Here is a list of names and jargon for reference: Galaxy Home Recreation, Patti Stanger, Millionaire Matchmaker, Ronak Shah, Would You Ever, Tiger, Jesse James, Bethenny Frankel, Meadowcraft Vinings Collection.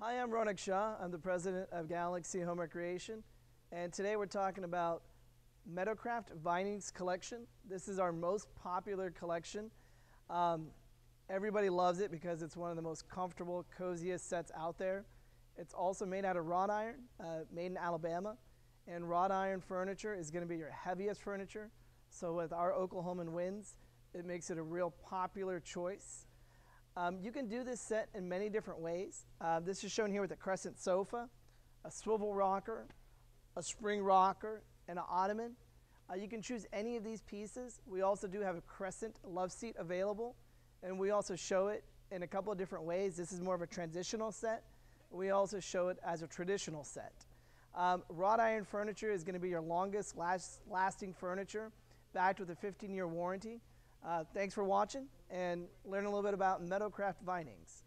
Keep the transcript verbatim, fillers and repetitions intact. Hi, I'm Ronak Shah. I'm the president of Galaxy Home Recreation, and today we're talking about Meadowcraft Vinings Collection. This is our most popular collection. Um, everybody loves it because it's one of the most comfortable, coziest sets out there. It's also made out of wrought iron, uh, made in Alabama, and wrought iron furniture is going to be your heaviest furniture. So with our Oklahoman winds, it makes it a real popular choice. Um, you can do this set in many different ways. Uh, this is shown here with a crescent sofa, a swivel rocker, a spring rocker, and an ottoman. Uh, you can choose any of these pieces. We also do have a crescent love seat available, and we also show it in a couple of different ways. This is more of a transitional set. We also show it as a traditional set. Um, wrought iron furniture is going to be your longest last, lasting furniture, backed with a fifteen year warranty. Uh, thanks for watching and learn a little bit about Meadowcraft Vinings.